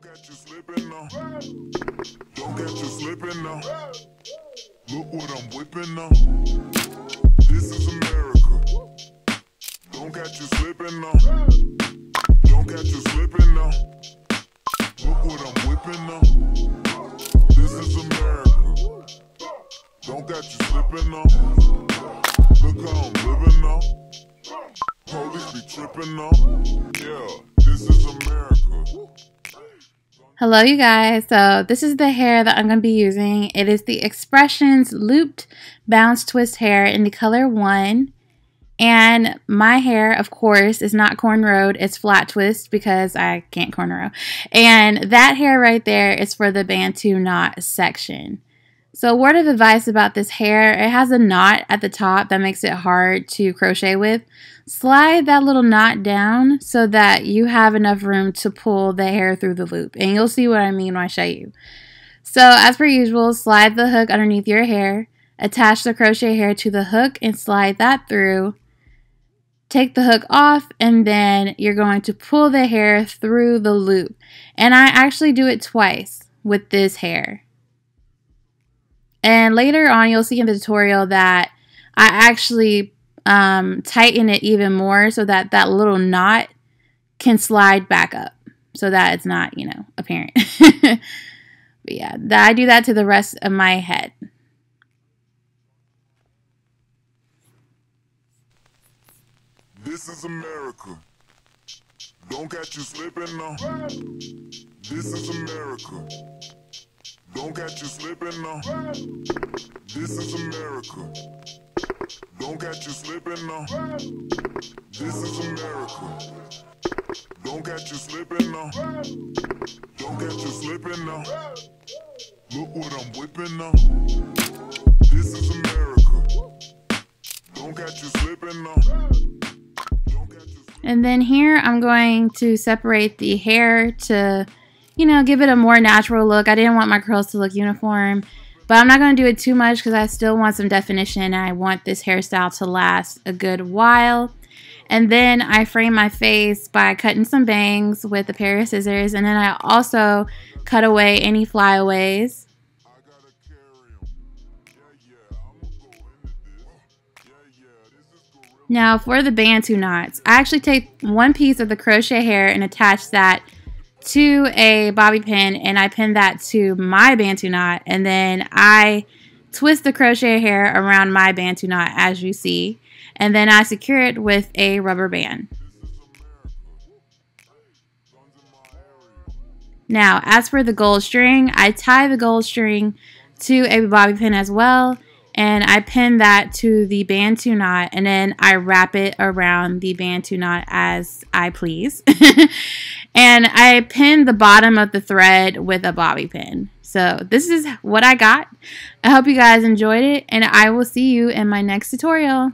Don't catch you slipping now. Don't catch you slipping now. Look what I'm whipping now. This is America. Don't catch you slipping now. Don't catch you slipping now. Look what I'm whipping now. This is America. Don't catch you slipping now. Look how I'm living now. Police be tripping now. Yeah, this is America. Hello you guys, so this is the hair that I'm going to be using. It is the Expressions Looped Bounce Twist hair in the color 1. And my hair, of course, is not cornrowed, it's flat twist because I can't cornrow. And that hair right there is for the Bantu knot section. So a word of advice about this hair, it has a knot at the top that makes it hard to crochet with. Slide that little knot down so that you have enough room to pull the hair through the loop. And you'll see what I mean when I show you. So as per usual, slide the hook underneath your hair. Attach the crochet hair to the hook and slide that through. Take the hook off and then you're going to pull the hair through the loop. And I actually do it twice with this hair. And later on you'll see in the tutorial that I actually tighten it even more so that that little knot can slide back up so that it's not, you know, apparent. But yeah, I do that to the rest of my head. This is America. Don't catch you slipping now. This is America. Don't catch you slipping now. This is America. Don't catch you slipping now. This is America. Don't catch you slipping now. Don't catch you slipping now. Look what I'm whipping now. This is America. Don't catch you slipping now. And then here I'm going to separate the hair to, you know, give it a more natural look. I didn't want my curls to look uniform, but I'm not going to do it too much because I still want some definition and I want this hairstyle to last a good while. And then I frame my face by cutting some bangs with a pair of scissors, and then I also cut away any flyaways. Now for the Bantu knots, I actually take one piece of the crochet hair and attach that to a bobby pin, and I pin that to my Bantu knot, and then I twist the crochet hair around my Bantu knot as you see, and then I secure it with a rubber band. Now as for the gold string, I tie the gold string to a bobby pin as well, and I pin that to the Bantu knot, and then I wrap it around the Bantu knot as I please. And I pin the bottom of the thread with a bobby pin. So this is what I got. I hope you guys enjoyed it, and I will see you in my next tutorial.